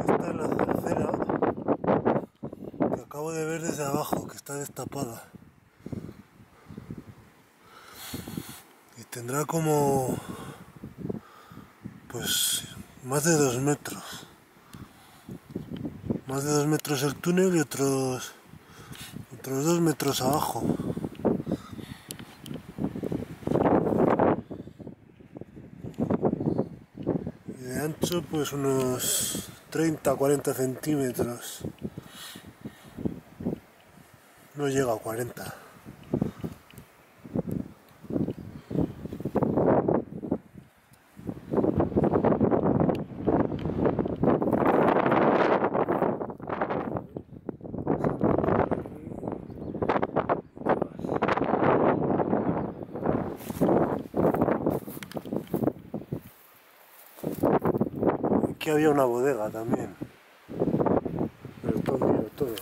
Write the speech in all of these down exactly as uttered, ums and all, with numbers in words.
Esta es la tercera que acabo de ver desde abajo, que está destapada. Y tendrá como, pues, más de dos metros. Más de dos metros el túnel y otros, otros dos metros abajo. Y de ancho, pues unos treinta a cuarenta centímetros. No llega a cuarenta. Aquí había una bodega también, pero todo miro, todo.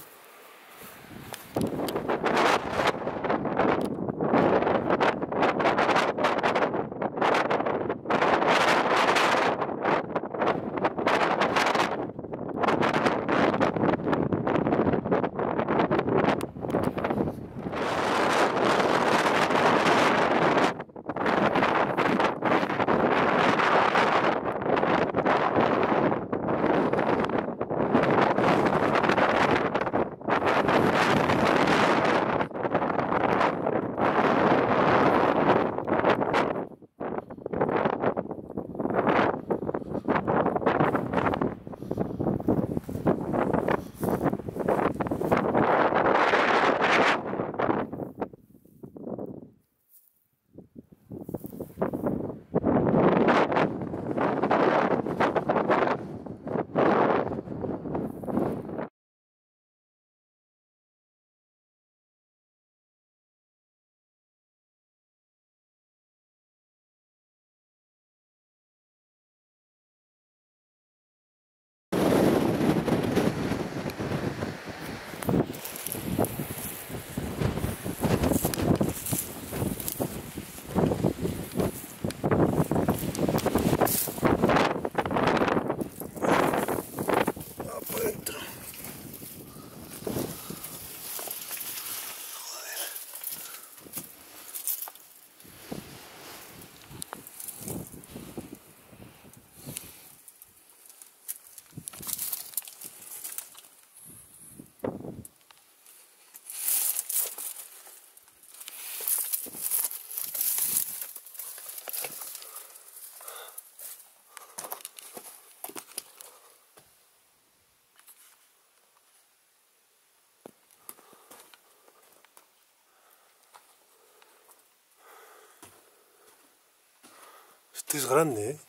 Este es grande, ¿eh?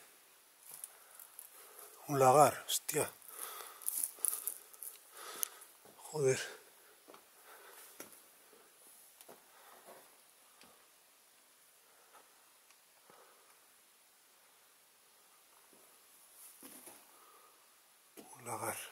Un lagar, hostia. Joder. Un lagar.